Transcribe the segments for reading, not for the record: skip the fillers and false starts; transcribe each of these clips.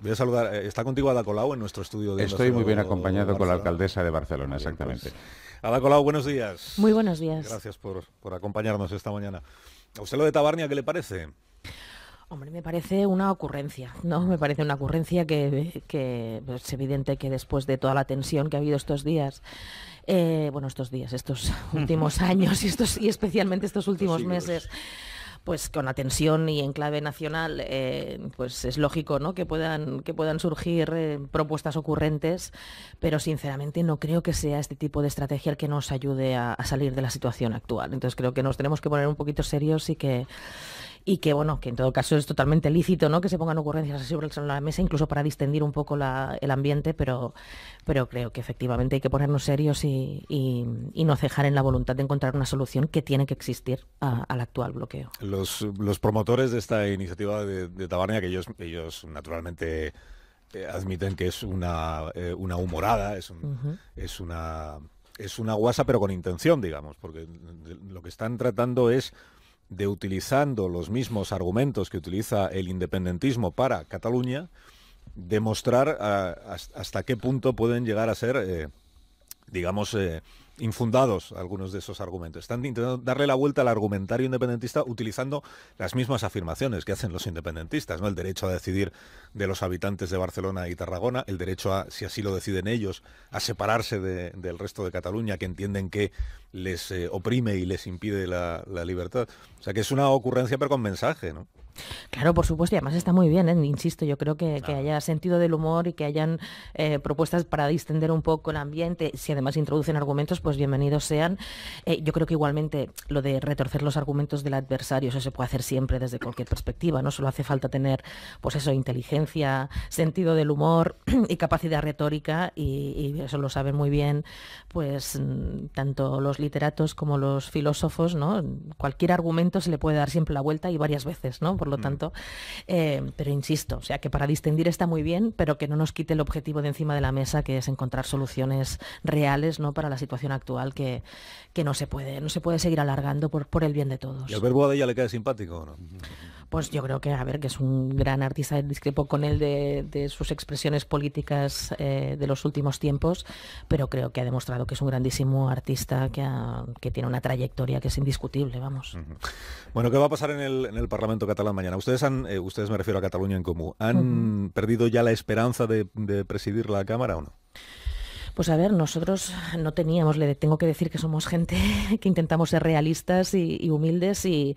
Voy a saludar. ¿Está contigo Ada Colau en nuestro estudio? De Estoy muy bien acompañado con la alcaldesa de Barcelona, exactamente. Pues, Ada Colau, buenos días. Muy buenos días. Gracias por acompañarnos esta mañana. ¿A usted lo de Tabarnia qué le parece? Hombre, me parece una ocurrencia, ¿no? Me parece una ocurrencia que es evidente que después de toda la tensión que ha habido estos días, estos últimos años y especialmente estos últimos meses, pues con la tensión y en clave nacional, pues es lógico, ¿no?, que puedan surgir propuestas ocurrentes, pero sinceramente no creo que sea este tipo de estrategia el que nos ayude a salir de la situación actual. Entonces creo que nos tenemos que poner un poquito serios y que en todo caso es totalmente lícito, ¿no?, que se pongan ocurrencias así sobre la mesa, incluso para distendir un poco el ambiente, pero creo que efectivamente hay que ponernos serios y no cejar en la voluntad de encontrar una solución que tiene que existir al actual bloqueo. Los promotores de esta iniciativa de Tabarnia, que ellos naturalmente admiten que es una humorada, es una guasa, pero con intención, digamos, porque lo que están tratando es de, utilizando los mismos argumentos que utiliza el independentismo para Cataluña, demostrar hasta qué punto pueden llegar a ser, infundados algunos de esos argumentos. Están intentando darle la vuelta al argumentario independentista utilizando las mismas afirmaciones que hacen los independentistas, ¿no? El derecho a decidir de los habitantes de Barcelona y Tarragona, el derecho a, si así lo deciden ellos, a separarse del resto de Cataluña, que entienden que les oprime y les impide la libertad. O sea, que es una ocurrencia pero con mensaje, ¿no? Claro, por supuesto, y además está muy bien, ¿eh? Insisto, yo creo que haya sentido del humor y que hayan propuestas para distender un poco el ambiente. Si además introducen argumentos, pues bienvenidos sean. Yo creo que igualmente lo de retorcer los argumentos del adversario, eso se puede hacer siempre desde cualquier perspectiva, ¿no? Solo hace falta tener, pues eso, inteligencia, sentido del humor y capacidad retórica, y eso lo saben muy bien, pues tanto los literatos como los filósofos, ¿no? Cualquier argumento se le puede dar siempre la vuelta y varias veces, ¿no? Por lo tanto, pero insisto, o sea, que para distendir está muy bien, pero que no nos quite el objetivo de encima de la mesa, que es encontrar soluciones reales, ¿no?, para la situación actual, que no se puede seguir alargando por el bien de todos. ¿Y al verbo a ella le cae simpático o no? Pues yo creo que, a ver, que es un gran artista, discrepo con él de sus expresiones políticas de los últimos tiempos, pero creo que ha demostrado que es un grandísimo artista que tiene una trayectoria que es indiscutible, vamos. Bueno, ¿qué va a pasar en el Parlamento catalán mañana? Ustedes, me refiero a Cataluña en común, ¿han perdido ya la esperanza de presidir la Cámara o no? Pues a ver, nosotros no teníamos, le tengo que decir que somos gente que intentamos ser realistas y humildes, y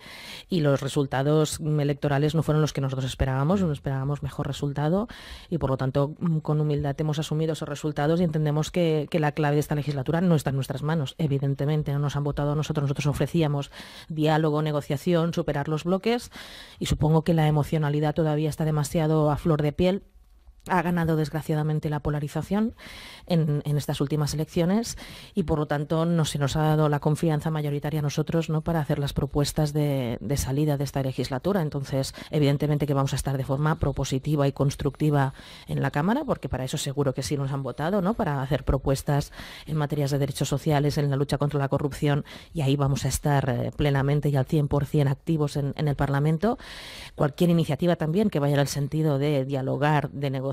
los resultados electorales no fueron los que nosotros esperábamos, no esperábamos mejor resultado, y por lo tanto con humildad hemos asumido esos resultados y entendemos que la clave de esta legislatura no está en nuestras manos, evidentemente, no nos han votado a nosotros, nosotros ofrecíamos diálogo, negociación, superar los bloques, y supongo que la emocionalidad todavía está demasiado a flor de piel. Ha ganado desgraciadamente la polarización en estas últimas elecciones, y por lo tanto no se nos ha dado la confianza mayoritaria a nosotros, ¿no?, para hacer las propuestas de salida de esta legislatura. Entonces evidentemente que vamos a estar de forma propositiva y constructiva en la Cámara, porque para eso seguro que sí nos han votado, ¿no?, para hacer propuestas en materias de derechos sociales, en la lucha contra la corrupción, y ahí vamos a estar plenamente y al 100% activos en el Parlamento. Cualquier iniciativa también que vaya en el sentido de dialogar, de negociar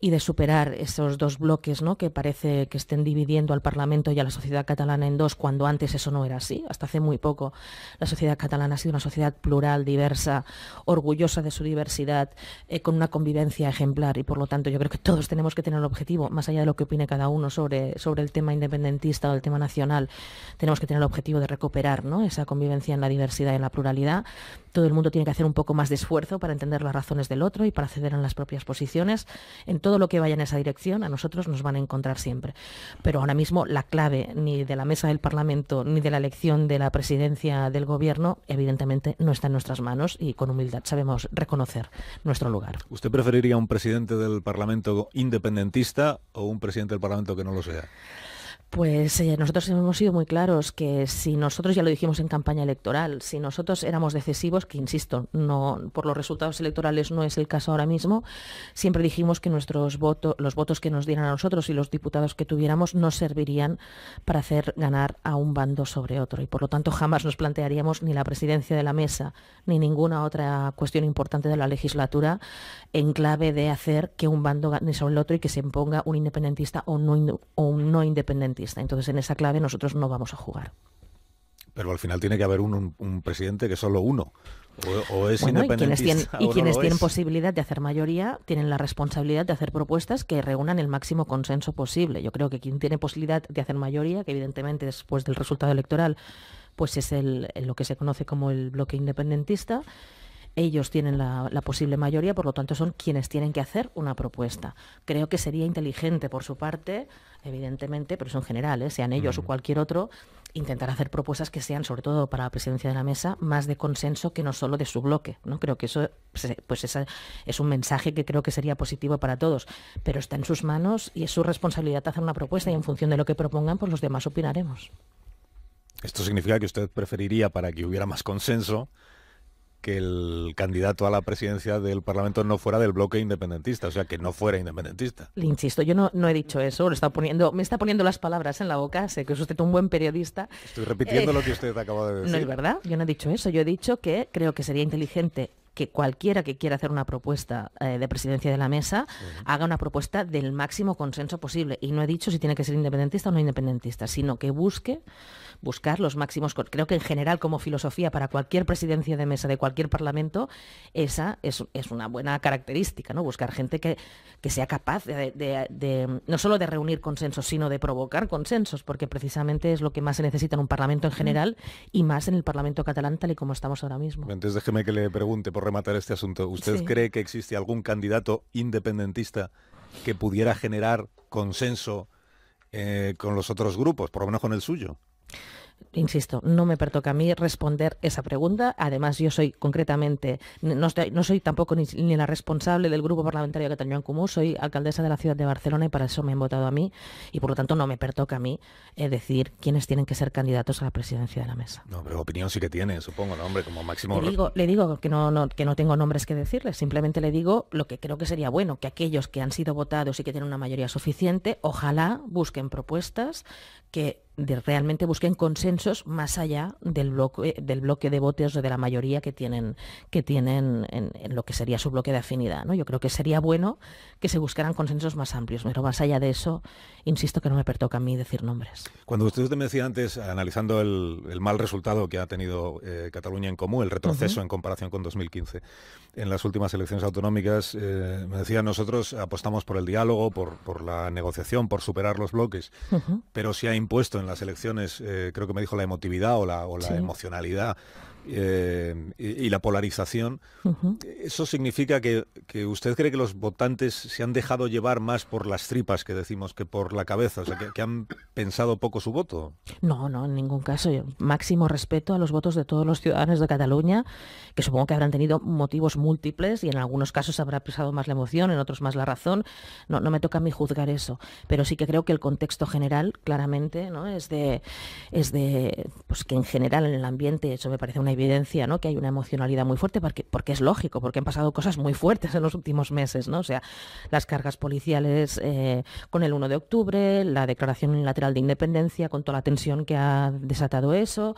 y de superar esos dos bloques, ¿no?, que parece que estén dividiendo al Parlamento y a la sociedad catalana en dos, cuando antes eso no era así. Hasta hace muy poco la sociedad catalana ha sido una sociedad plural, diversa, orgullosa de su diversidad, con una convivencia ejemplar, y por lo tanto yo creo que todos tenemos que tener el objetivo, más allá de lo que opine cada uno sobre el tema independentista o el tema nacional, tenemos que tener el objetivo de recuperar, ¿no?, esa convivencia en la diversidad y en la pluralidad. Todo el mundo tiene que hacer un poco más de esfuerzo para entender las razones del otro y para ceder en las propias posiciones. En todo lo que vaya en esa dirección, a nosotros nos van a encontrar siempre. Pero ahora mismo la clave ni de la mesa del Parlamento ni de la elección de la presidencia del Gobierno, evidentemente, no está en nuestras manos, y con humildad sabemos reconocer nuestro lugar. ¿Usted preferiría un presidente del Parlamento independentista o un presidente del Parlamento que no lo sea? Pues nosotros hemos sido muy claros que si nosotros, ya lo dijimos en campaña electoral, si nosotros éramos decisivos, que insisto, no, por los resultados electorales no es el caso ahora mismo, siempre dijimos que nuestros votos, los votos que nos dieran a nosotros y los diputados que tuviéramos no servirían para hacer ganar a un bando sobre otro y por lo tanto jamás nos plantearíamos ni la presidencia de la mesa ni ninguna otra cuestión importante de la legislatura en clave de hacer que un bando gane sobre el otro y que se imponga un independentista o un no independentista. Entonces, en esa clave nosotros no vamos a jugar. Pero al final tiene que haber un presidente que solo uno. O es bueno, independentista, y quienes tienen posibilidad de hacer mayoría tienen la responsabilidad de hacer propuestas que reúnan el máximo consenso posible. Yo creo que quien tiene posibilidad de hacer mayoría, que evidentemente después del resultado electoral, pues es lo que se conoce como el bloque independentista. Ellos tienen la posible mayoría, por lo tanto son quienes tienen que hacer una propuesta. Creo que sería inteligente por su parte, evidentemente, pero eso en general, sean ellos o cualquier otro, intentar hacer propuestas que sean, sobre todo para la presidencia de la mesa, más de consenso que no solo de su bloque, ¿no? Creo que eso es un mensaje que creo que sería positivo para todos, pero está en sus manos y es su responsabilidad hacer una propuesta y en función de lo que propongan, pues los demás opinaremos. Esto significa que usted preferiría, para que hubiera más consenso, que el candidato a la presidencia del Parlamento no fuera del bloque independentista, o sea, que no fuera independentista. Le insisto, yo no he dicho eso, me está poniendo las palabras en la boca, sé que es usted un buen periodista. Estoy repitiendo lo que usted acaba de decir. No es verdad, yo no he dicho eso, yo he dicho que creo que sería inteligente que cualquiera que quiera hacer una propuesta de presidencia de la mesa haga una propuesta del máximo consenso posible. Y no he dicho si tiene que ser independentista o no independentista, sino que buscar los máximos. Creo que en general, como filosofía, para cualquier presidencia de mesa de cualquier parlamento, esa es una buena característica, ¿no? Buscar gente que sea capaz de no solo de reunir consensos, sino de provocar consensos, porque precisamente es lo que más se necesita en un parlamento en general y más en el Parlamento catalán, tal y como estamos ahora mismo. Entonces déjeme que le pregunte, por rematar este asunto, ¿usted cree que existe algún candidato independentista que pudiera generar consenso con los otros grupos, por lo menos con el suyo? Insisto, no me pertoca a mí responder esa pregunta. Además, yo soy concretamente, no soy tampoco ni la responsable del Grupo Parlamentario de Cataluña en Común, soy alcaldesa de la ciudad de Barcelona y para eso me han votado a mí y por lo tanto no me pertoca a mí decidir quiénes tienen que ser candidatos a la presidencia de la mesa. No, pero opinión sí que tiene, supongo, ¿no? Hombre, como máximo... Le digo que no tengo nombres que decirles, simplemente le digo lo que creo que sería bueno, que aquellos que han sido votados y que tienen una mayoría suficiente, ojalá busquen propuestas que realmente busquen consensos más allá del bloque de votos o de la mayoría que tienen en lo que sería su bloque de afinidad, ¿no? Yo creo que sería bueno que se buscaran consensos más amplios, pero más allá de eso, insisto que no me pertoca a mí decir nombres. Cuando usted me decía antes, analizando el mal resultado que ha tenido Cataluña en Común, el retroceso en comparación con 2015, en las últimas elecciones autonómicas, me decía, nosotros apostamos por el diálogo, por la negociación, por superar los bloques, pero si ha impuesto en las elecciones, creo que me dijo la emotividad o la emocionalidad y la polarización. ¿Eso significa que usted cree que los votantes se han dejado llevar más por las tripas, que decimos, que por la cabeza? O sea, que han pensado poco su voto. No, en ningún caso. Yo, máximo respeto a los votos de todos los ciudadanos de Cataluña, que supongo que habrán tenido motivos múltiples y en algunos casos habrá pesado más la emoción, en otros más la razón. No me toca a mí juzgar eso. Pero sí que creo que el contexto general, claramente, ¿no? Pues que en general en el ambiente, eso me parece una evidencia, ¿no? Que hay una emocionalidad muy fuerte porque es lógico, porque han pasado cosas muy fuertes en los últimos meses, ¿no? O sea, las cargas policiales con el 1 de octubre, la declaración unilateral de independencia con toda la tensión que ha desatado eso,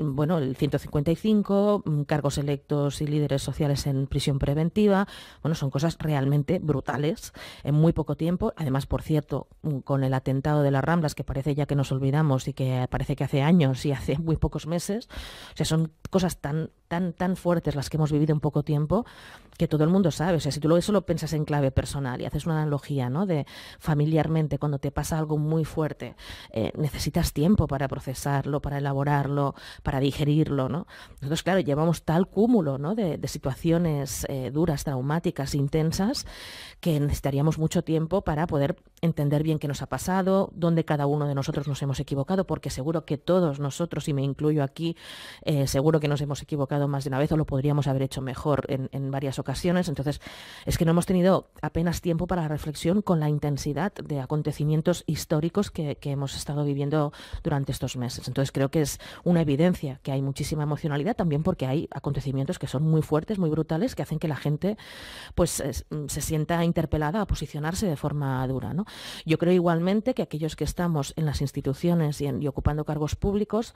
bueno, el 155, cargos electos y líderes sociales en prisión preventiva, bueno, son cosas realmente brutales en muy poco tiempo. Además, por cierto, con el atentado de las Ramblas, que parece ya que nos olvidamos y que parece que hace años y hace muy pocos meses. O sea, son cosas tan fuertes las que hemos vivido en poco tiempo que todo el mundo sabe. O sea, si tú eso lo piensas en clave personal y haces una analogía, ¿no? De familiarmente, cuando te pasa algo muy fuerte, necesitas tiempo para procesarlo, para elaborarlo, para digerirlo, ¿no? Nosotros, claro, llevamos tal cúmulo, ¿no? de situaciones duras, traumáticas, intensas, que necesitaríamos mucho tiempo para poder entender bien qué nos ha pasado, dónde cada uno de nosotros nos hemos equivocado, porque seguro que todos nosotros, y me incluyo aquí, Seguro que nos hemos equivocado más de una vez o lo podríamos haber hecho mejor en varias ocasiones. Entonces, es que no hemos tenido apenas tiempo para la reflexión con la intensidad de acontecimientos históricos que hemos estado viviendo durante estos meses. Entonces, creo que es una evidencia que hay muchísima emocionalidad, también porque hay acontecimientos que son muy fuertes, muy brutales, que hacen que la gente pues se sienta interpelada a posicionarse de forma dura, ¿no? Yo creo igualmente que aquellos que estamos en las instituciones y ocupando cargos públicos,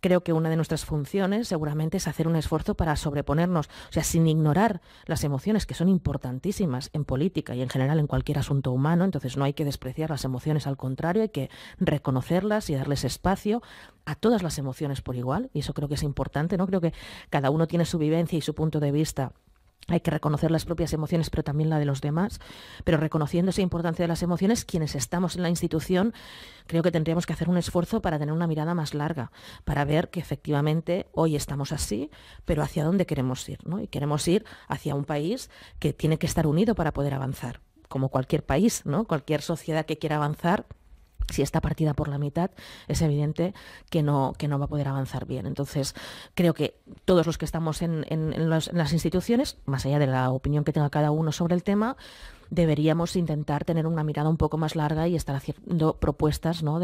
creo que una de nuestras funciones seguramente es hacer un esfuerzo para sobreponernos, o sea, sin ignorar las emociones, que son importantísimas en política y en general en cualquier asunto humano. Entonces no hay que despreciar las emociones, al contrario, hay que reconocerlas y darles espacio a todas las emociones por igual, y eso creo que es importante, ¿no? Creo que cada uno tiene su vivencia y su punto de vista. Hay que reconocer las propias emociones, pero también la de los demás. Pero reconociendo esa importancia de las emociones, quienes estamos en la institución, creo que tendríamos que hacer un esfuerzo para tener una mirada más larga, para ver que efectivamente hoy estamos así, pero hacia dónde queremos ir, ¿no? Y queremos ir hacia un país que tiene que estar unido para poder avanzar, como cualquier país, ¿no? Cualquier sociedad que quiera avanzar, si está partida por la mitad, es evidente que no va a poder avanzar bien. Entonces, creo que todos los que estamos en las instituciones, más allá de la opinión que tenga cada uno sobre el tema, deberíamos intentar tener una mirada un poco más larga y estar haciendo propuestas, ¿no?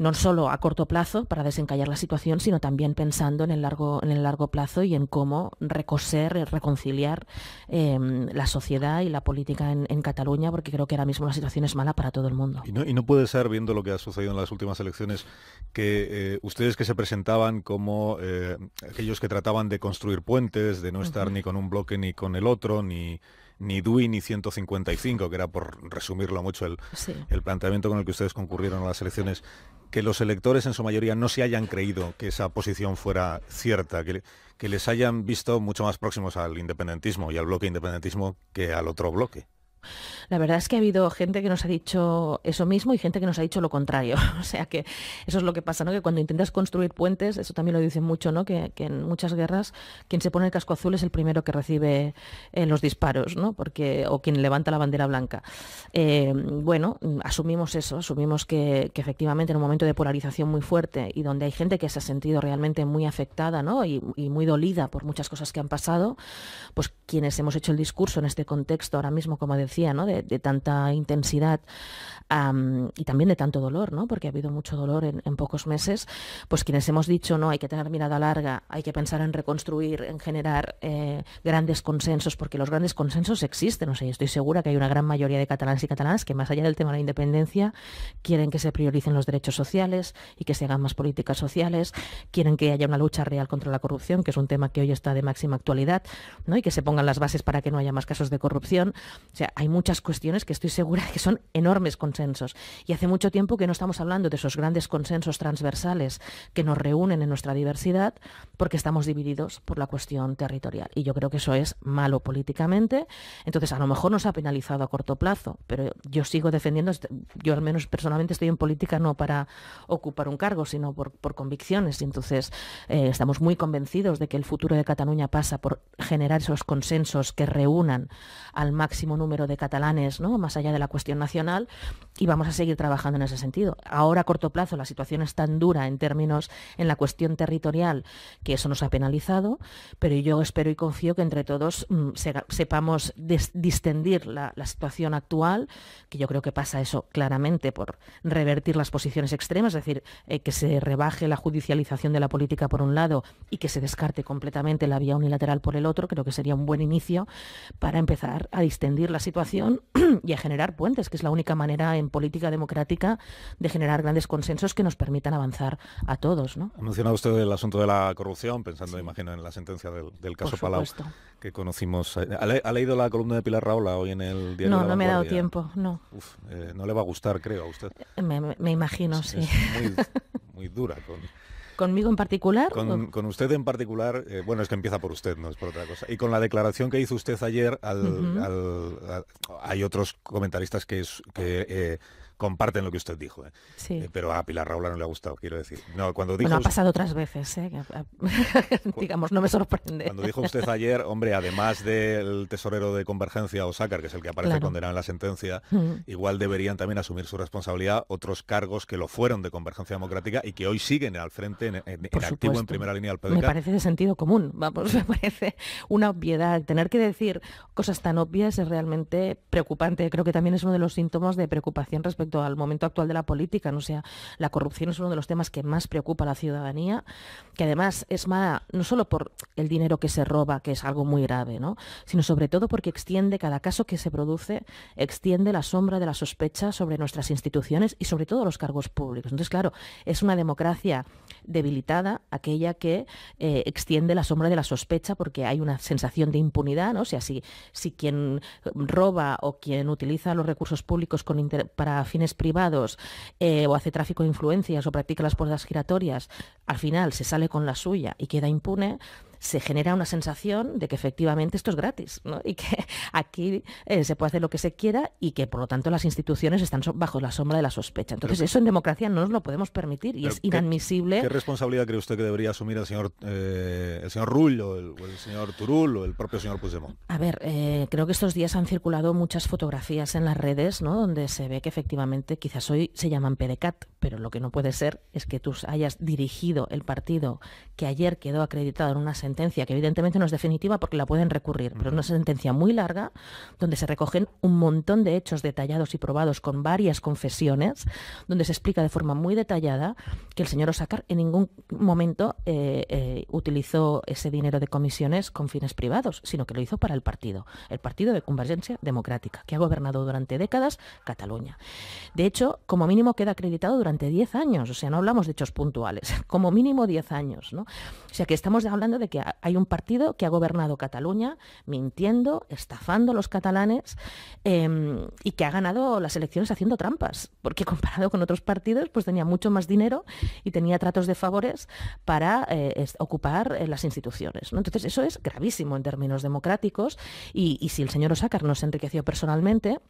No solo a corto plazo para desencallar la situación, sino también pensando en el largo plazo y en cómo reconciliar la sociedad y la política en Cataluña, porque creo que ahora mismo la situación es mala para todo el mundo. Y no puede ser, viendo lo que ha sucedido en las últimas elecciones, que ustedes que se presentaban como aquellos que trataban de construir puentes, de no estar ni con un bloque ni con el otro, ni DUI ni 155, que era, por resumirlo mucho, el planteamiento con el que ustedes concurrieron a las elecciones, que los electores en su mayoría no se hayan creído que esa posición fuera cierta, que les hayan visto mucho más próximos al independentismo y al bloque independentismo que al otro bloque. La verdad es que ha habido gente que nos ha dicho eso mismo y gente que nos ha dicho lo contrario. O sea, que eso es lo que pasa, ¿no? Que cuando intentas construir puentes, eso también lo dicen mucho, ¿no? Que en muchas guerras quien se pone el casco azul es el primero que recibe los disparos, ¿no? O quien levanta la bandera blanca. Bueno, asumimos eso, asumimos que efectivamente en un momento de polarización muy fuerte y donde hay gente que se ha sentido realmente muy afectada, ¿no? Y muy dolida por muchas cosas que han pasado, pues quienes hemos hecho el discurso en este contexto ahora mismo, como decía, ¿no? De tanta intensidad y también de tanto dolor, ¿no? Porque ha habido mucho dolor en pocos meses, pues quienes hemos dicho, no, hay que tener mirada larga, hay que pensar en reconstruir, en generar grandes consensos, porque los grandes consensos existen. O sea, yo estoy segura que hay una gran mayoría de catalanes y catalanas que, más allá del tema de la independencia, quieren que se prioricen los derechos sociales y que se hagan más políticas sociales, quieren que haya una lucha real contra la corrupción, que es un tema que hoy está de máxima actualidad, ¿no? Y que se pongan las bases para que no haya más casos de corrupción. O sea, hay muchas cuestiones que estoy segura que son enormes consensos. Y hace mucho tiempo que no estamos hablando de esos grandes consensos transversales que nos reúnen en nuestra diversidad, porque estamos divididos por la cuestión territorial. Y yo creo que eso es malo políticamente. Entonces, a lo mejor nos ha penalizado a corto plazo, pero yo sigo defendiendo, yo al menos personalmente estoy en política no para ocupar un cargo, sino por convicciones. Y entonces, estamos muy convencidos de que el futuro de Cataluña pasa por generar esos consensos que reúnan al máximo número de catalanes, ¿no? Más allá de la cuestión nacional, y vamos a seguir trabajando en ese sentido. Ahora, a corto plazo, la situación es tan dura en la cuestión territorial que eso nos ha penalizado, pero yo espero y confío que entre todos sepamos distendir la situación actual, que yo creo que pasa eso claramente por revertir las posiciones extremas, es decir, que se rebaje la judicialización de la política por un lado y que se descarte completamente la vía unilateral por el otro. Creo que sería un buen inicio para empezar a distendir la situación y a generar puentes, que es la única manera en política democrática de generar grandes consensos que nos permitan avanzar a todos, ¿no? Ha mencionado usted el asunto de la corrupción, pensando, imagino, en la sentencia del caso Palau que conocimos. ¿Ha leído la columna de Pilar Rahola hoy en el diario? No, no me ha dado tiempo, no. Uf, no le va a gustar, creo, a usted. Me imagino, sí. Es muy dura con... ¿Conmigo en particular? Con usted en particular, bueno, es que empieza por usted, no es por otra cosa. Y con la declaración que hizo usted ayer, hay otros comentaristas que comparten lo que usted dijo, ¿eh? Sí. Pero a Pilar Rahola no le ha gustado, quiero decir. No, cuando dijo, bueno, ha pasado otras veces, ¿eh? Digamos, no me sorprende. Cuando dijo usted ayer, hombre, además del tesorero de Convergencia, Osacar, que es el que aparece condenado en la sentencia, igual deberían también asumir su responsabilidad otros cargos que lo fueron de Convergencia Democrática y que hoy siguen al frente, en activo, en primera línea del PDK. Me parece de sentido común, vamos, me parece una obviedad. Tener que decir cosas tan obvias es realmente preocupante. Creo que también es uno de los síntomas de preocupación respecto al momento actual de la política, ¿no? O sea, la corrupción es uno de los temas que más preocupa a la ciudadanía, que además es mala no solo por el dinero que se roba, que es algo muy grave, ¿no?, sino sobre todo porque extiende, cada caso que se produce, extiende la sombra de la sospecha sobre nuestras instituciones y sobre todo los cargos públicos. Entonces, claro, es una democracia debilitada aquella que extiende la sombra de la sospecha porque hay una sensación de impunidad, ¿no? O sea, si quien roba o quien utiliza los recursos públicos para fines privados o hace tráfico de influencias o practica las puertas giratorias, al final se sale con la suya y queda impune, se genera una sensación de que efectivamente esto es gratis, ¿no?, y que aquí se puede hacer lo que se quiera y que por lo tanto las instituciones están bajo la sombra de la sospecha. Entonces, eso en democracia no nos lo podemos permitir y es inadmisible. ¿Qué responsabilidad cree usted que debería asumir el señor Rull o el señor Turull o el propio señor Puigdemont? A ver, creo que estos días han circulado muchas fotografías en las redes, ¿no?, donde se ve que efectivamente quizás hoy se llaman PDeCAT, pero lo que no puede ser es que tú hayas dirigido el partido que ayer quedó acreditado en una sentencia que evidentemente no es definitiva porque la pueden recurrir, pero una sentencia muy larga donde se recogen un montón de hechos detallados y probados con varias confesiones, donde se explica de forma muy detallada que el señor Osacar en ningún momento utilizó ese dinero de comisiones con fines privados, sino que lo hizo para el partido de Convergencia Democrática, que ha gobernado durante décadas Cataluña. De hecho, como mínimo queda acreditado durante 10 años, o sea, no hablamos de hechos puntuales, como mínimo 10 años, ¿no? O sea, que estamos hablando de que hay un partido que ha gobernado Cataluña mintiendo, estafando a los catalanes y que ha ganado las elecciones haciendo trampas, porque comparado con otros partidos pues tenía mucho más dinero y tenía tratos de favores para ocupar las instituciones, ¿no? Entonces eso es gravísimo en términos democráticos y si el señor Osacar no se enriqueció personalmente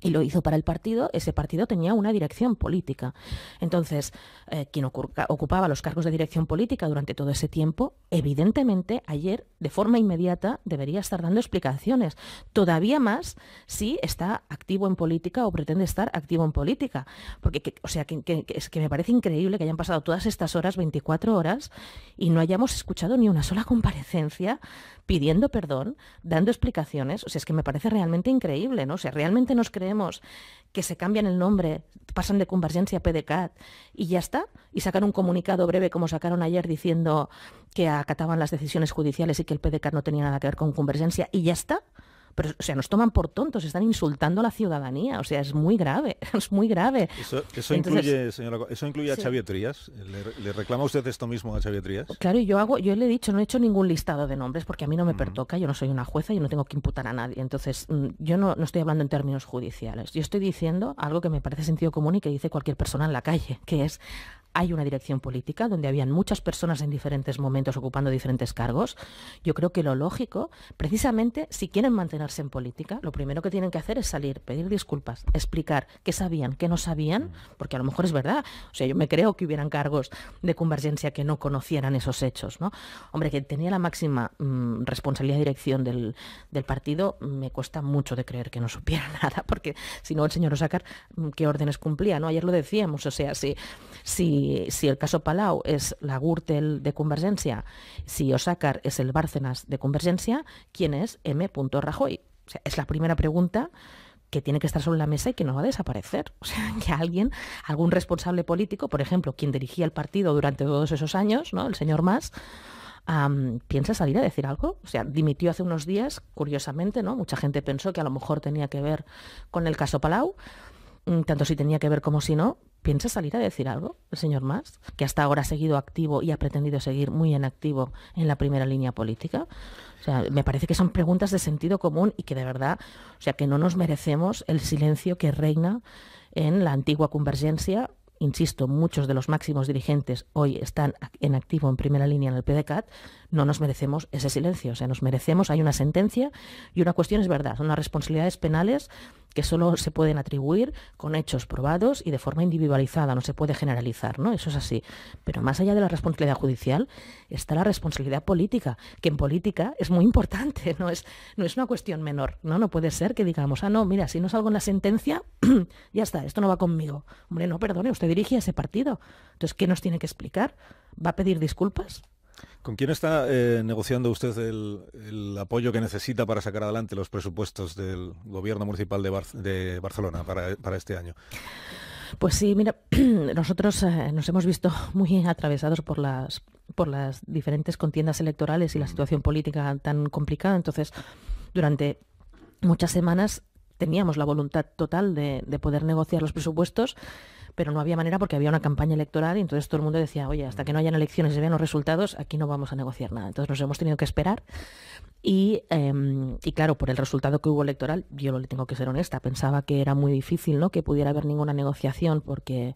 y lo hizo para el partido, ese partido tenía una dirección política. Entonces, quien ocupaba los cargos de dirección política durante todo ese tiempo, evidentemente, ayer, de forma inmediata, debería estar dando explicaciones. Todavía más si está activo en política o pretende estar activo en política. Porque, es que me parece increíble que hayan pasado todas estas horas, 24 horas, y no hayamos escuchado ni una sola comparecencia pidiendo perdón, dando explicaciones. O sea, es que me parece realmente increíble, ¿no? O sea, realmente nos creemos que se cambian el nombre, pasan de Convergencia a PDeCAT y ya está, y sacan un comunicado breve como sacaron ayer diciendo que acataban las decisiones judiciales y que el PDeCAT no tenía nada que ver con Convergencia y ya está. Pero, o sea, nos toman por tontos, están insultando a la ciudadanía, o sea, es muy grave, es muy grave. Eso entonces, incluye, señora, eso incluye a Xavier Trías. ¿Le reclama usted esto mismo a Xavier Trías? Claro, y yo le he dicho, no he hecho ningún listado de nombres porque a mí no me pertoca, yo no soy una jueza y no tengo que imputar a nadie. Entonces, yo no estoy hablando en términos judiciales, yo estoy diciendo algo que me parece sentido común y que dice cualquier persona en la calle, que es: hay una dirección política donde habían muchas personas en diferentes momentos ocupando diferentes cargos. Yo creo que lo lógico, precisamente, si quieren mantenerse en política, lo primero que tienen que hacer es salir, pedir disculpas, explicar qué sabían, qué no sabían, porque a lo mejor es verdad. O sea, yo me creo que hubieran cargos de Convergencia que no conocieran esos hechos, ¿no? Hombre, que tenía la máxima responsabilidad de dirección del partido, me cuesta mucho de creer que no supiera nada, porque si no el señor Osacar, ¿qué órdenes cumplía, no? Ayer lo decíamos, o sea, si el caso Palau es la Gürtel de Convergencia, si Osacar es el Bárcenas de Convergencia, ¿quién es M. Rajoy? O sea, es la primera pregunta que tiene que estar sobre la mesa y que no va a desaparecer. O sea, que algún responsable político, por ejemplo, quien dirigía el partido durante todos esos años, ¿no?, el señor Mas, ¿piensa salir a decir algo? O sea, dimitió hace unos días, curiosamente, ¿no? Mucha gente pensó que a lo mejor tenía que ver con el caso Palau, tanto si tenía que ver como si no. ¿Piensa salir a decir algo el señor Mas, que hasta ahora ha seguido activo y ha pretendido seguir muy en activo en la primera línea política? O sea, me parece que son preguntas de sentido común y que de verdad, o sea, que no nos merecemos el silencio que reina en la antigua Convergencia. Insisto, muchos de los máximos dirigentes hoy están en activo en primera línea en el PDeCAT, no nos merecemos ese silencio. O sea, nos merecemos, hay una sentencia y una cuestión es verdad, son las responsabilidades penales que solo se pueden atribuir con hechos probados y de forma individualizada, no se puede generalizar, ¿no? Eso es así. Pero más allá de la responsabilidad judicial está la responsabilidad política, que en política es muy importante, no es una cuestión menor, ¿no? No puede ser que digamos, ah, no, mira, si no salgo en la sentencia, ya está, esto no va conmigo. Hombre, no, perdone, usted dirige ese partido. Entonces, ¿qué nos tiene que explicar? ¿Va a pedir disculpas? ¿Con quién está negociando usted el apoyo que necesita para sacar adelante los presupuestos del gobierno municipal de Barcelona para este año? Pues sí, mira, nosotros nos hemos visto muy atravesados por las diferentes contiendas electorales y la situación política tan complicada. Entonces, durante muchas semanas teníamos la voluntad total de poder negociar los presupuestos, pero no había manera porque había una campaña electoral y entonces todo el mundo decía, oye, hasta que no hayan elecciones y se vean los resultados, aquí no vamos a negociar nada. Entonces nos hemos tenido que esperar y claro, por el resultado que hubo electoral, yo le tengo que ser honesta, pensaba que era muy difícil, ¿no?, que pudiera haber ninguna negociación porque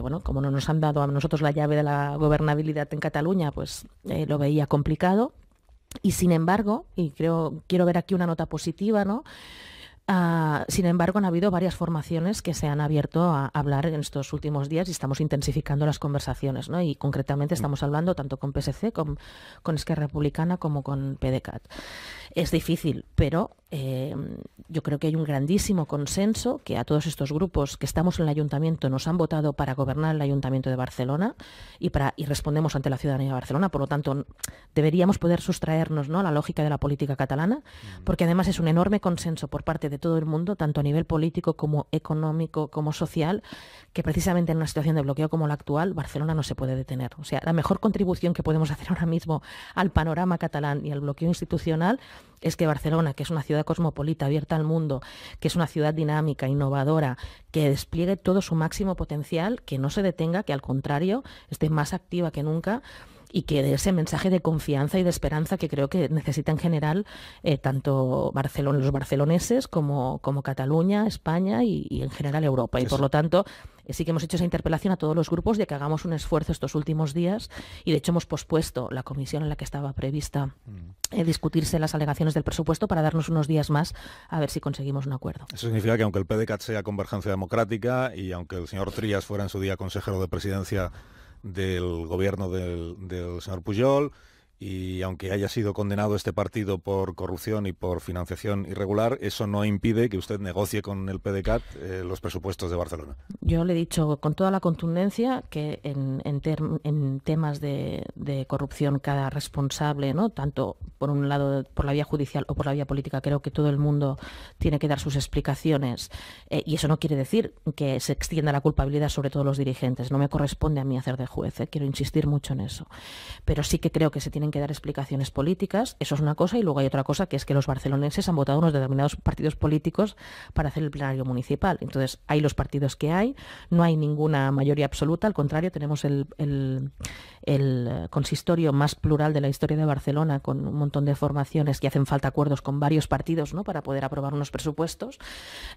bueno, como no nos han dado a nosotros la llave de la gobernabilidad en Cataluña, pues lo veía complicado. Y sin embargo, y quiero ver aquí una nota positiva, ¿no?, sin embargo, han habido varias formaciones que se han abierto a hablar en estos últimos días y estamos intensificando las conversaciones, ¿no? Y concretamente estamos hablando tanto con PSC, con Esquerra Republicana como con PDeCAT. Es difícil, pero yo creo que hay un grandísimo consenso que a todos estos grupos que estamos en el ayuntamiento nos han votado para gobernar el ayuntamiento de Barcelona y respondemos ante la ciudadanía de Barcelona. Por lo tanto, deberíamos poder sustraernos, ¿no?, a la lógica de la política catalana, porque además es un enorme consenso por parte de todo el mundo, tanto a nivel político como económico, como social, que precisamente en una situación de bloqueo como la actual, Barcelona no se puede detener. O sea, la mejor contribución que podemos hacer ahora mismo al panorama catalán y al bloqueo institucional es que Barcelona, que es una ciudad cosmopolita, abierta al mundo, que es una ciudad dinámica, innovadora, que despliegue todo su máximo potencial, que no se detenga, que al contrario esté más activa que nunca y que dé ese mensaje de confianza y de esperanza que creo que necesita en general tanto Barcelona, los barceloneses como Cataluña, España y en general Europa. Y por lo tanto sí que hemos hecho esa interpelación a todos los grupos de que hagamos un esfuerzo estos últimos días y de hecho hemos pospuesto la comisión en la que estaba prevista discutirse las alegaciones del presupuesto para darnos unos días más a ver si conseguimos un acuerdo. Eso significa que aunque el PDeCAT sea Convergencia Democrática y aunque el señor Trías fuera en su día consejero de presidencia del gobierno del señor Pujol y aunque haya sido condenado este partido por corrupción y por financiación irregular, eso no impide que usted negocie con el PDeCAT los presupuestos de Barcelona. Yo le he dicho con toda la contundencia que en temas de corrupción cada responsable, ¿no?, tanto por un lado por la vía judicial o por la vía política, creo que todo el mundo tiene que dar sus explicaciones y eso no quiere decir que se extienda la culpabilidad sobre todos los dirigentes. No me corresponde a mí hacer de juez, quiero insistir mucho en eso. Pero sí que creo que se tienen que dar explicaciones políticas, eso es una cosa, y luego hay otra cosa que es que los barceloneses han votado unos determinados partidos políticos para hacer el plenario municipal. Entonces, hay los partidos que hay, no hay ninguna mayoría absoluta, al contrario, tenemos el consistorio más plural de la historia de Barcelona con un montón de formaciones que hacen falta acuerdos con varios partidos, ¿no?, para poder aprobar unos presupuestos.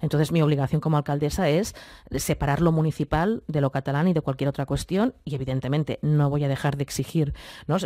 Entonces, mi obligación como alcaldesa es separar lo municipal de lo catalán y de cualquier otra cuestión y, evidentemente, no voy a dejar de exigir, ¿no?,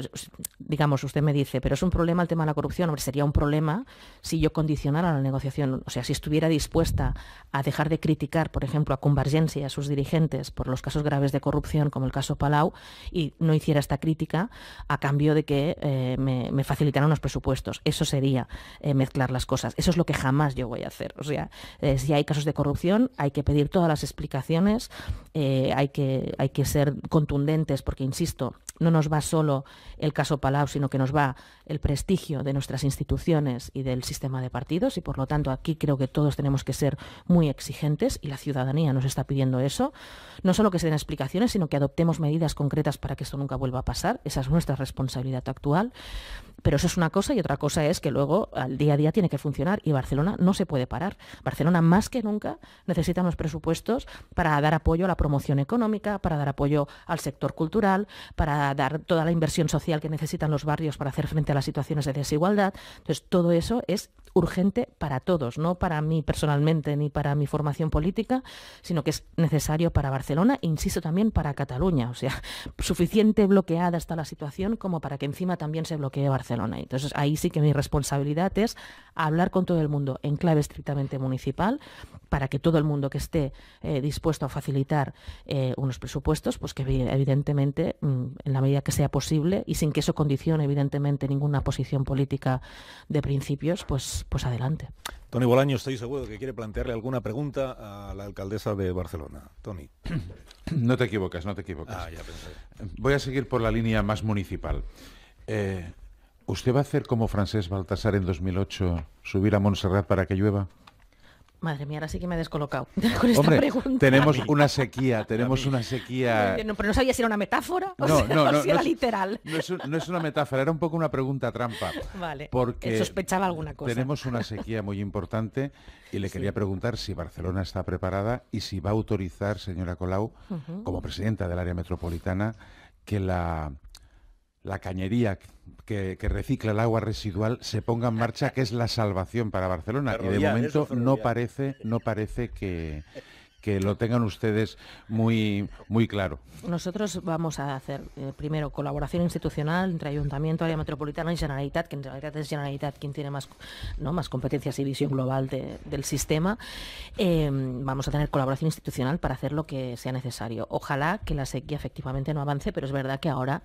digamos, usted me dice, pero es un problema el tema de la corrupción. Hombre, sería un problema si yo condicionara la negociación, o sea, si estuviera dispuesta a dejar de criticar, por ejemplo, a Convergencia y a sus dirigentes por los casos graves de corrupción, como el caso Palau, y no hiciera esta crítica a cambio de que me facilitaran los presupuestos. Eso sería mezclar las cosas. Eso es lo que jamás yo voy a hacer. O sea, si hay casos de corrupción, hay que pedir todas las explicaciones, hay que ser contundentes, porque, insisto, no nos va solo el caso Palau, sino que nos va el prestigio de nuestras instituciones y del sistema de partidos y por lo tanto aquí creo que todos tenemos que ser muy exigentes y la ciudadanía nos está pidiendo eso, no solo que se den explicaciones, sino que adoptemos medidas concretas para que esto nunca vuelva a pasar, esa es nuestra responsabilidad actual, pero eso es una cosa y otra cosa es que luego al día a día tiene que funcionar y Barcelona no se puede parar. Barcelona más que nunca necesita unos presupuestos para dar apoyo a la promoción económica, para dar apoyo al sector cultural, para dar toda la inversión social que necesitan los barrios para hacer frente a las situaciones de desigualdad. Entonces, todo eso es urgente para todos, no para mí personalmente ni para mi formación política, sino que es necesario para Barcelona e insisto también para Cataluña. O sea, suficiente bloqueada está la situación como para que encima también se bloquee Barcelona. Y Entonces ahí sí que mi responsabilidad es hablar con todo el mundo en clave estrictamente municipal para que todo el mundo que esté dispuesto a facilitar unos presupuestos, pues que evidentemente en la medida que sea posible y sin que eso condicione evidentemente ninguna posición política de principios, pues adelante. Tony Bolaño, estoy seguro de que quiere plantearle alguna pregunta a la alcaldesa de Barcelona. Tony. No te equivocas, no te equivocas. Ah, ya pensé. Voy a seguir por la línea más municipal. ¿Usted va a hacer como Francesc Baltasar en 2008, subir a Montserrat para que llueva? Madre mía, ahora sí que me he descolocado con esta pregunta. Tenemos una sequía, No, pero no sabía si era una metáfora o si era literal. No es una metáfora, era un poco una pregunta trampa. Vale, porque sospechaba alguna cosa. Tenemos una sequía muy importante y le quería preguntar si Barcelona está preparada y si va a autorizar, señora Colau, como presidenta del área metropolitana, que la cañería que recicla el agua residual se ponga en marcha, que es la salvación para Barcelona. Ferrovial, y de momento no parece que lo tengan ustedes muy, muy claro. Nosotros vamos a hacer, primero, colaboración institucional entre Ayuntamiento, Área Metropolitana y Generalitat, que en realidad es Generalitat quien tiene más competencias y visión global del sistema. Vamos a tener colaboración institucional para hacer lo que sea necesario. Ojalá que la sequía efectivamente no avance, pero es verdad que ahora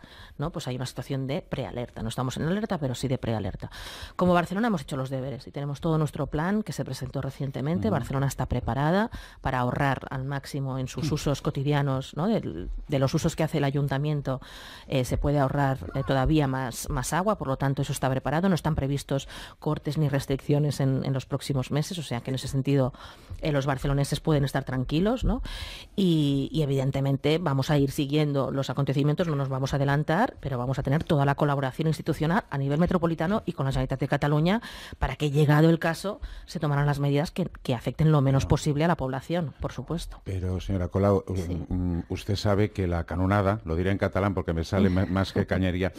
pues hay una situación de prealerta. No estamos en alerta, pero sí de prealerta. Como Barcelona hemos hecho los deberes y tenemos todo nuestro plan que se presentó recientemente. Barcelona está preparada para ahorrar al máximo en sus usos cotidianos, de los usos que hace el ayuntamiento. Se puede ahorrar todavía más agua, por lo tanto eso está preparado, no están previstos cortes ni restricciones en los próximos meses, o sea que en ese sentido los barceloneses pueden estar tranquilos, y evidentemente vamos a ir siguiendo los acontecimientos, no nos vamos a adelantar, pero vamos a tener toda la colaboración institucional a nivel metropolitano y con la Generalitat de Cataluña para que, llegado el caso, se tomaran las medidas que afecten lo menos posible a la población, por supuesto. Pero, señora Colau, usted sabe que la canonada, lo diré en catalán porque me sale más que cañería,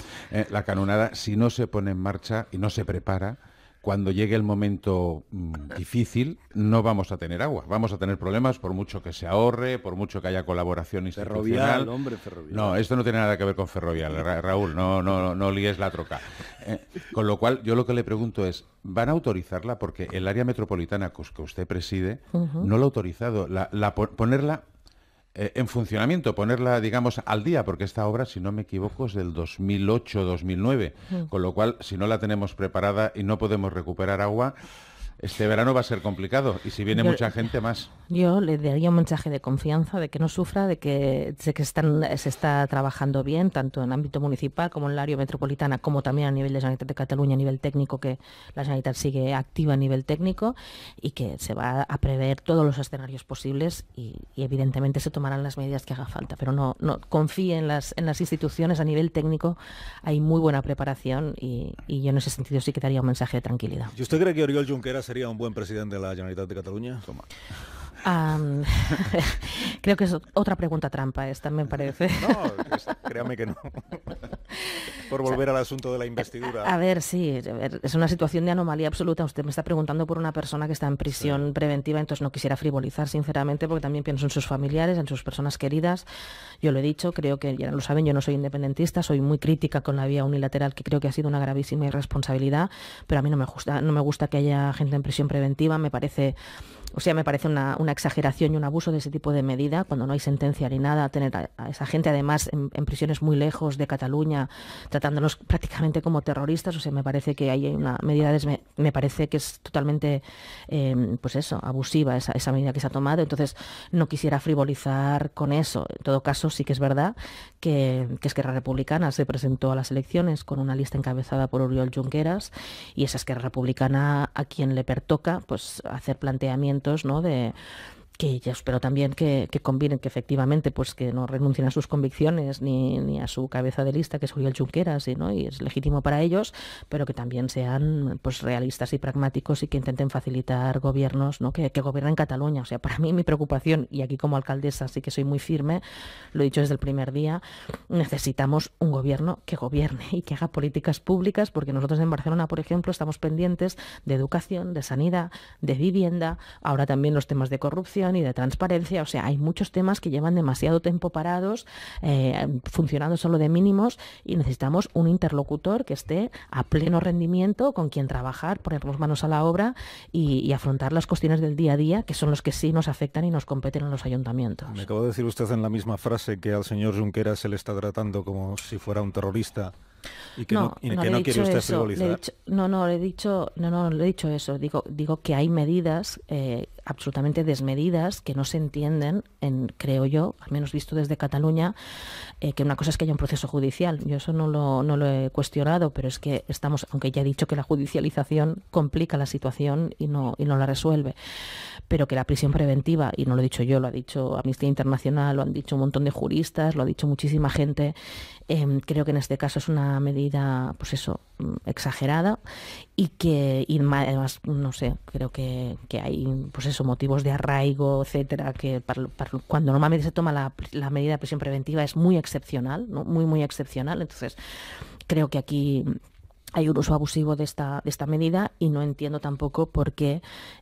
la canonada, si no se pone en marcha y no se prepara, cuando llegue el momento difícil, no vamos a tener agua. Vamos a tener problemas por mucho que se ahorre, por mucho que haya colaboración institucional. Ferrovial, hombre, ferrovial. No, esto no tiene nada que ver con ferrovial, Raúl, no líes la troca. Con lo cual, yo lo que le pregunto es, ¿van a autorizarla? Porque el área metropolitana que usted preside no lo ha autorizado. Ponerla en funcionamiento, ponerla, digamos, al día, porque esta obra, si no me equivoco, es del 2008-2009, con lo cual, si no la tenemos preparada y no podemos recuperar agua, este verano va a ser complicado, y si viene mucha gente más. Yo le daría un mensaje de confianza, de que no sufra, de que se está trabajando bien, tanto en el ámbito municipal como en el área metropolitana, como también a nivel de Generalitat de Cataluña, a nivel técnico, que la Generalitat sigue activa a nivel técnico, y que se va a prever todos los escenarios posibles y evidentemente se tomarán las medidas que haga falta. Pero no confíe en las instituciones. A nivel técnico hay muy buena preparación y yo en ese sentido sí que daría un mensaje de tranquilidad. ¿Y usted cree que Oriol Junqueras sería un buen presidente de la Generalitat de Cataluña? Creo que es otra pregunta trampa esta, me parece. Créame que no. Por volver al asunto de la investidura. A ver, es una situación de anomalía absoluta. Usted me está preguntando por una persona que está en prisión preventiva, entonces no quisiera frivolizar, sinceramente, porque también pienso en sus familiares, en sus personas queridas. Yo lo he dicho, creo que ya lo saben, yo no soy independentista, soy muy crítica con la vía unilateral, que creo que ha sido una gravísima irresponsabilidad, pero a mí no me gusta que haya gente en prisión preventiva, me parece una exageración y un abuso de ese tipo de medida, cuando no hay sentencia ni nada. Tener a esa gente además en prisiones muy lejos de Cataluña, tratándonos prácticamente como terroristas, me parece que hay una medida, me parece que es totalmente abusiva esa medida que se ha tomado. Entonces no quisiera frivolizar con eso. En todo caso, sí que es verdad que Esquerra Republicana se presentó a las elecciones con una lista encabezada por Oriol Junqueras, y esa Esquerra Republicana a quien le pertoca hacer planteamientos que yo espero también que convienen, que efectivamente que no renuncien a sus convicciones ni a su cabeza de lista, que es Oriol Junqueras, y es legítimo para ellos, pero que también sean realistas y pragmáticos y que intenten facilitar gobiernos que gobiernen Cataluña. Para mí mi preocupación, y aquí como alcaldesa sí que soy muy firme, lo he dicho desde el primer día, necesitamos un gobierno que gobierne y que haga políticas públicas, porque nosotros en Barcelona, por ejemplo, estamos pendientes de educación, de sanidad, de vivienda, ahora también los temas de corrupción, corrupción y de transparencia. O sea, hay muchos temas que llevan demasiado tiempo parados, funcionando solo de mínimos, y necesitamos un interlocutor que esté a pleno rendimiento, con quien trabajar, ponernos manos a la obra y afrontar las cuestiones del día a día, que son los que sí nos afectan y nos competen en los ayuntamientos. Me acaba de decir usted en la misma frase que al señor Junqueras se le está tratando como si fuera un terrorista. Y que no quiere usted frivolizar. No, le he dicho eso. Digo que hay medidas absolutamente desmedidas que no se entienden, creo yo, al menos visto desde Cataluña, que una cosa es que haya un proceso judicial. Yo eso no lo he cuestionado, pero es que estamos, aunque ya he dicho que la judicialización complica la situación y no la resuelve, pero que la prisión preventiva, y no lo he dicho yo, lo ha dicho Amnistía Internacional, lo han dicho un montón de juristas, lo ha dicho muchísima gente, creo que en este caso es una medida, pues eso, exagerada, y además, no sé, creo que hay, pues eso, motivos de arraigo, etcétera, que cuando normalmente se toma la medida de prisión preventiva es muy excepcional, ¿no? Muy excepcional. Entonces creo que aquí hay un uso abusivo de esta medida, y no entiendo tampoco por qué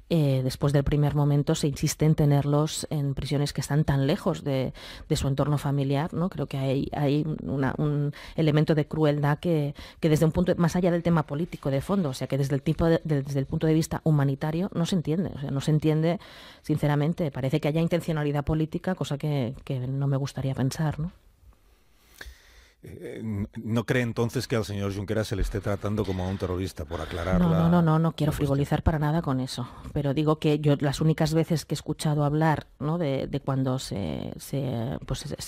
después del primer momento se insiste en tenerlos en prisiones que están tan lejos de su entorno familiar, ¿no? Creo que hay un elemento de crueldad que desde un punto, más allá del tema político de fondo, o sea, que desde el punto de vista humanitario no se entiende, o sea, no se entiende sinceramente. Parece que haya intencionalidad política, cosa que no me gustaría pensar, ¿no? ¿No cree entonces que al señor Junqueras se le esté tratando como a un terrorista, por aclarar? No quiero frivolizar para nada con eso, pero digo que yo las únicas veces que he escuchado hablar, ¿no?, de cuando se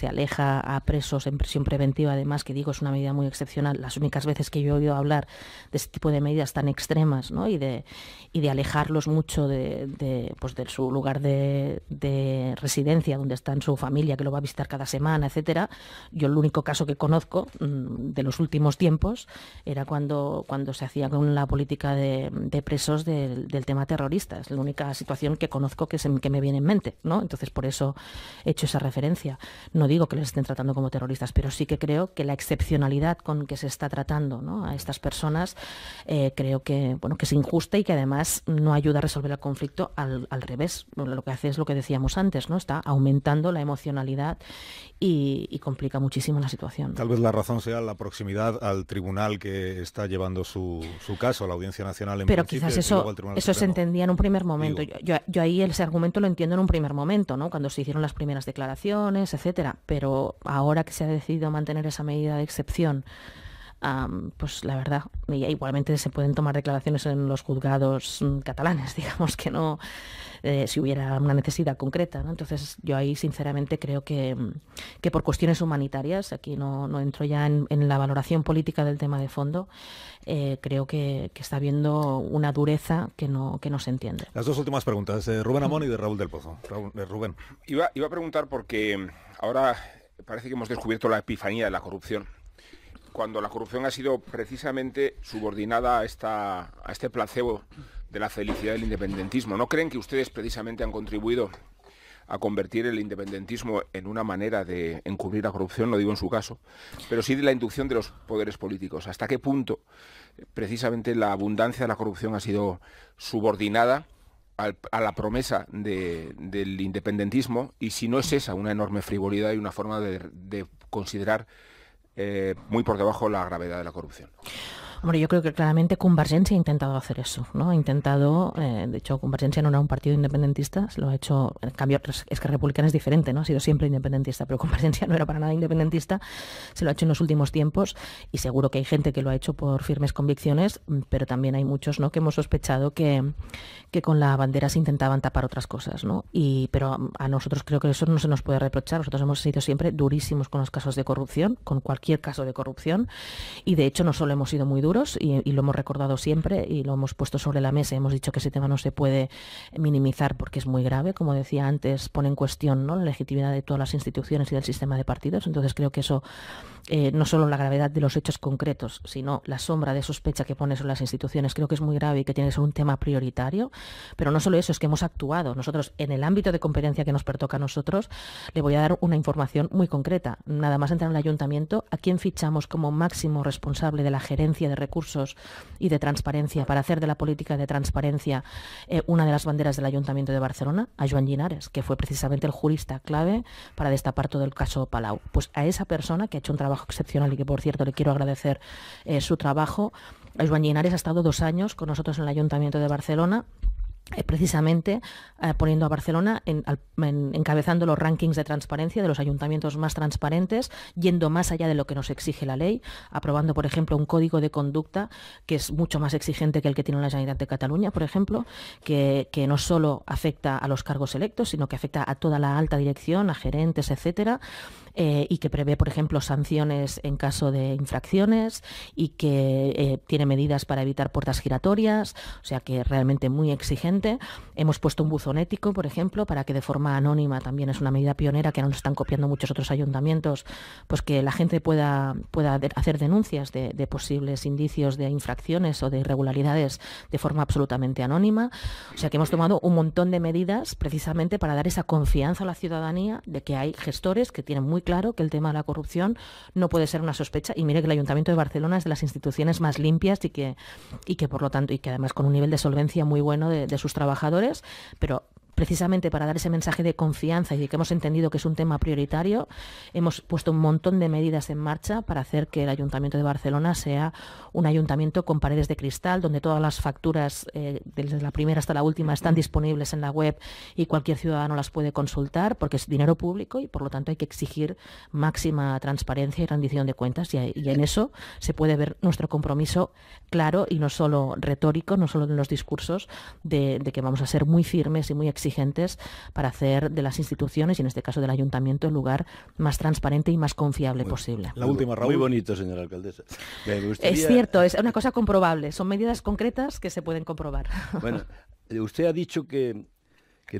aleja a presos en prisión preventiva, además, que digo es una medida muy excepcional, las únicas veces que yo he oído hablar de este tipo de medidas tan extremas, ¿no?, y de alejarlos mucho de su lugar de residencia, donde está en su familia, que lo va a visitar cada semana, etcétera. Yo el único caso que conozco de los últimos tiempos era cuando se hacía con la política de presos del tema terrorista. Es la única situación que conozco que me viene en mente, ¿no? Entonces por eso he hecho esa referencia. No digo que les estén tratando como terroristas, pero sí que creo que la excepcionalidad con que se está tratando, ¿no?, a estas personas, creo que, bueno, que es injusta y que además no ayuda a resolver el conflicto, al revés. Lo que hace es lo que decíamos antes, ¿no? Está aumentando la emocionalidad y complica muchísimo la situación. Tal vez la razón sea la proximidad al tribunal que está llevando su caso, la Audiencia Nacional en principio. Pero quizás eso se entendía en un primer momento. Yo ahí ese argumento lo entiendo en un primer momento, ¿no?, cuando se hicieron las primeras declaraciones, etcétera. Pero ahora que se ha decidido mantener esa medida de excepción, pues la verdad, igualmente se pueden tomar declaraciones en los juzgados catalanes, digamos que no, si hubiera una necesidad concreta, ¿no? Entonces yo ahí sinceramente creo que por cuestiones humanitarias, aquí no entro ya en la valoración política del tema de fondo, creo que está habiendo una dureza que no se entiende. Las dos últimas preguntas, de Rubén Amón y de Raúl del Pozo. Rubén. Iba a preguntar porque ahora parece que hemos descubierto la epifanía de la corrupción, cuando la corrupción ha sido precisamente subordinada a este placebo de la felicidad del independentismo. ¿No creen que ustedes precisamente han contribuido a convertir el independentismo en una manera de encubrir la corrupción? No digo en su caso, pero sí de la inducción de los poderes políticos. ¿Hasta qué punto precisamente la abundancia de la corrupción ha sido subordinada a la promesa del independentismo? Y si no es esa, una enorme frivolidad y una forma de considerar muy por debajo la gravedad de la corrupción. Hombre, yo creo que claramente Convergencia ha intentado hacer eso, ¿no? Ha intentado, de hecho Convergencia no era un partido independentista, lo ha hecho, en cambio Esquerra Republicana es diferente, ¿no? Ha sido siempre independentista, pero Convergencia no era para nada independentista, se lo ha hecho en los últimos tiempos, y seguro que hay gente que lo ha hecho por firmes convicciones, pero también hay muchos, ¿no?, que hemos sospechado que con la bandera se intentaban tapar otras cosas, ¿no? Pero a nosotros creo que eso no se nos puede reprochar, nosotros hemos sido siempre durísimos con los casos de corrupción, con cualquier caso de corrupción, y de hecho no solo hemos sido muy duros, y lo hemos recordado siempre y lo hemos puesto sobre la mesa, hemos dicho que ese tema no se puede minimizar porque es muy grave, como decía antes, pone en cuestión, ¿no?, la legitimidad de todas las instituciones y del sistema de partidos. Entonces creo que eso, no solo la gravedad de los hechos concretos, sino la sombra de sospecha que pone sobre las instituciones, creo que es muy grave y que tiene que ser un tema prioritario. Pero no solo eso, es que hemos actuado nosotros en el ámbito de competencia que nos pertoca a nosotros. Le voy a dar una información muy concreta, nada más entrar en el ayuntamiento, a quién fichamos como máximo responsable de la gerencia de de recursos y de transparencia, para hacer de la política de transparencia una de las banderas del Ayuntamiento de Barcelona, a Joan Ginares, que fue precisamente el jurista clave para destapar todo el caso Palau. Pues a esa persona, que ha hecho un trabajo excepcional y que, por cierto, le quiero agradecer su trabajo, Joan Ginares ha estado 2 años con nosotros en el Ayuntamiento de Barcelona, precisamente poniendo a Barcelona encabezando los rankings de transparencia de los ayuntamientos más transparentes, yendo más allá de lo que nos exige la ley, aprobando, por ejemplo, un código de conducta que es mucho más exigente que el que tiene la Generalitat de Cataluña, por ejemplo, que no solo afecta a los cargos electos, sino que afecta a toda la alta dirección, a gerentes, etcétera, y que prevé, por ejemplo, sanciones en caso de infracciones, y que tiene medidas para evitar puertas giratorias, o sea que realmente muy exigente. Hemos puesto un buzón ético, por ejemplo, para que de forma anónima, también es una medida pionera que ahora nos están copiando muchos otros ayuntamientos, pues que la gente pueda hacer denuncias de posibles indicios de infracciones o de irregularidades de forma absolutamente anónima. O sea que hemos tomado un montón de medidas precisamente para dar esa confianza a la ciudadanía de que hay gestores que tienen muy claro que el tema de la corrupción no puede ser una sospecha. Y mire que el Ayuntamiento de Barcelona es de las instituciones más limpias y que por lo tanto, y que además con un nivel de solvencia muy bueno de sus trabajadores, pero precisamente para dar ese mensaje de confianza y de que hemos entendido que es un tema prioritario, hemos puesto un montón de medidas en marcha para hacer que el Ayuntamiento de Barcelona sea un ayuntamiento con paredes de cristal, donde todas las facturas, desde la primera hasta la última, están disponibles en la web y cualquier ciudadano las puede consultar, porque es dinero público y por lo tanto hay que exigir máxima transparencia y rendición de cuentas, y en eso se puede ver nuestro compromiso claro y no solo retórico, no solo en los discursos, de que vamos a ser muy firmes y muy exigentes para hacer de las instituciones, y en este caso del ayuntamiento, el lugar más transparente y más confiable posible. La última, Raúl. Muy bonito, señora alcaldesa. Me gustaría... Es cierto, es una cosa comprobable, son medidas concretas que se pueden comprobar. Bueno, usted ha dicho que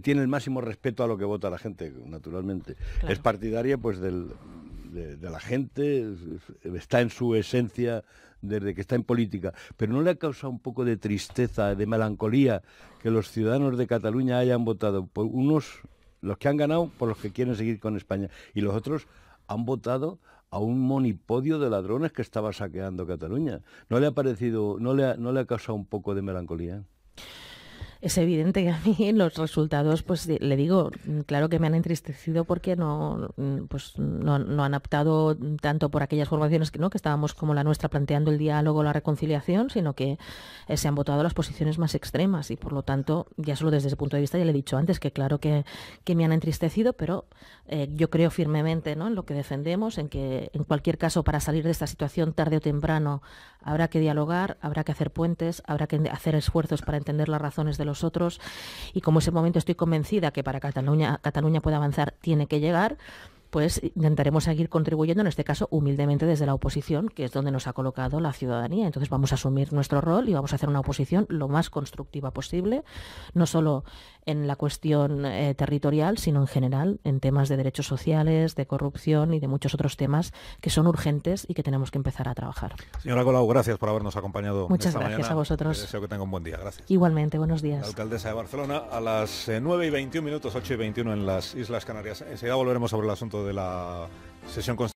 tiene el máximo respeto a lo que vota la gente, naturalmente. Claro. Es partidaria pues de la gente, está en su esencia desde que está en política, pero ¿no le ha causado un poco de tristeza, de melancolía, que los ciudadanos de Cataluña hayan votado por unos, los que han ganado, por los que quieren seguir con España, y los otros han votado a un monipodio de ladrones que estaba saqueando Cataluña? ¿No le ha parecido, no le ha causado un poco de melancolía? Es evidente que a mí los resultados, pues le digo, claro que me han entristecido, porque no han optado tanto por aquellas formaciones que estábamos como la nuestra planteando el diálogo, la reconciliación, sino que se han votado las posiciones más extremas, y por lo tanto, ya solo desde ese punto de vista, ya le he dicho antes que claro que me han entristecido, pero yo creo firmemente, ¿no?, en lo que defendemos, en que en cualquier caso, para salir de esta situación tarde o temprano habrá que dialogar, habrá que hacer puentes, habrá que hacer esfuerzos para entender las razones de los otros, y como ese momento estoy convencida que para Cataluña puede avanzar, tiene que llegar, pues intentaremos seguir contribuyendo, en este caso humildemente desde la oposición, que es donde nos ha colocado la ciudadanía. Entonces vamos a asumir nuestro rol y vamos a hacer una oposición lo más constructiva posible, no solo en la cuestión territorial, sino en general, en temas de derechos sociales, de corrupción y de muchos otros temas que son urgentes y que tenemos que empezar a trabajar. Señora Colau, gracias por habernos acompañado. Muchas gracias mañana. A vosotros. Deseo que tenga un buen día. Gracias. Igualmente, buenos días. La alcaldesa de Barcelona, a las 9 y 21 minutos, 8 y 21 en las Islas Canarias. Enseguida volveremos sobre el asunto de la sesión constitucional.